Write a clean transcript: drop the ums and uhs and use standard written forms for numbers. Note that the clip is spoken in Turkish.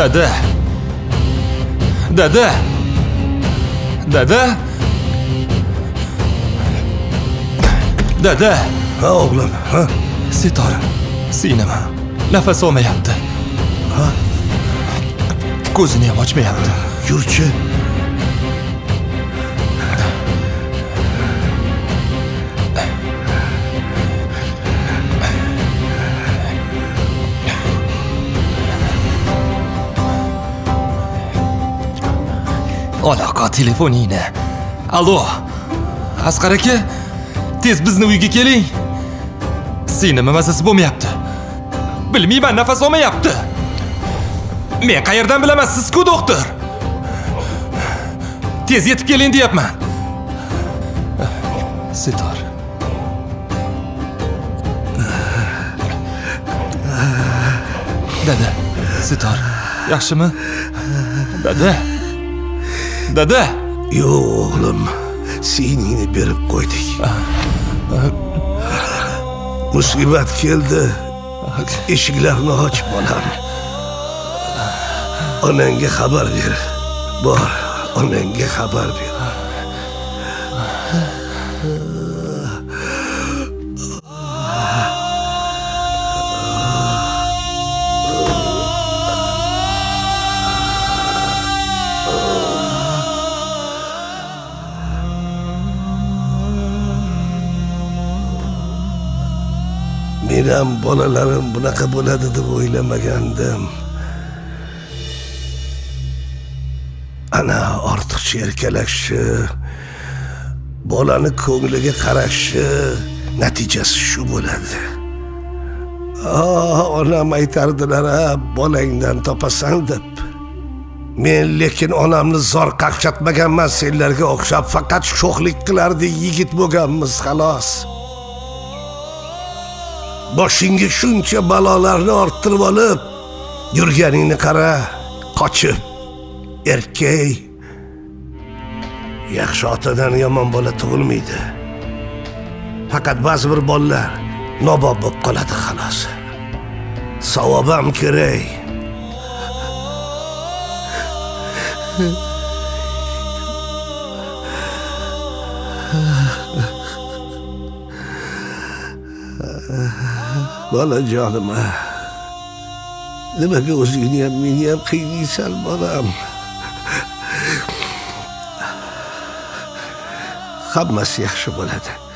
Dada. Dada. Dada. Dada. Ha oğlum, ha? Sitorim, sinem nafas olmayapti. Ha? Ko'zini ham ochmayapti. Yurchi. Aloqa telefoningni. Alo. Asqar aka, tez bizni uyga keling. Sinima mazasi bo'lmayapti. Bilmayman, nafas olmayapti. Men qayerdan bilaman siz-ku doktor? Tez yetib keling deyapman. Sitor. Dada, Sitor. Yaxshimi? Dada. Dada. Yo'q, oğlum. Siningni berib qo'ydik. Musibat keldi. Eshiklarni ochib bolam. Onangga xabar ber. Bor, onangga xabar ber. Menam bolalarim bunaqa bo'ladi deb o'ylamagandim. Ana ortiqcha erkalashi, bolani ko'ngliga qarashi natijasi shu bo'ladi. Onam aytardilar, bolangdan topasan deb. Men lekin onamni zor qaqchatmaganman, senlarga o'xshab faqat sho'xlik qilardi yigit bo'lganmiz xolos. Boshingga shuncha balolarni orttirib olib, yurganingni qara, qochib, erkak yaxshi otadan yomon bola tug'ilmaydi. Faqat ba'zi bir bolalar nobob bo'lib qoladi xolos. Savob ham kerak. Balacanım ha. Demek ki o'zingni ham meni ham qiynaysan bolam. Hammasi yaxshi bo'ladi.